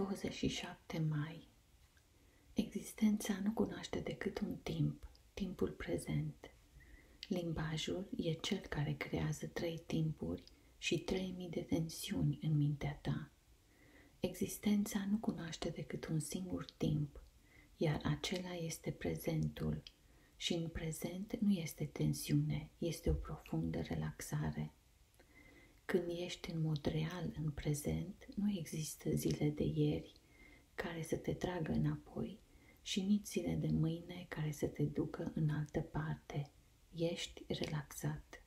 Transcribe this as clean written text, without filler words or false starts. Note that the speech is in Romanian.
27 mai. Existența nu cunoaște decât un timp, timpul prezent. Limbajul e cel care creează 3 timpuri și 3000 de tensiuni în mintea ta. Existența nu cunoaște decât un singur timp, iar acela este prezentul. Și în prezent nu este tensiune, este o profundă relaxare. Când ești în mod real în prezent, nu există zile de ieri care să te tragă înapoi și nici zile de mâine care să te ducă în altă parte. Ești relaxat.